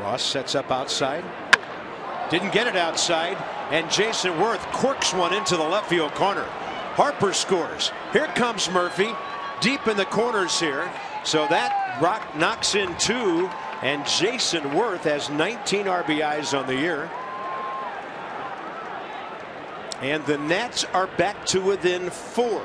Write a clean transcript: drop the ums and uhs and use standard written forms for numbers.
Ross sets up outside. Didn't get it outside, and Jayson Werth corks one into the left field corner. Harper scores. Here comes Murphy deep in the corners here. So that rock knocks in two, and Jayson Werth has 19 RBIs on the year. And the Nats are back to within 4.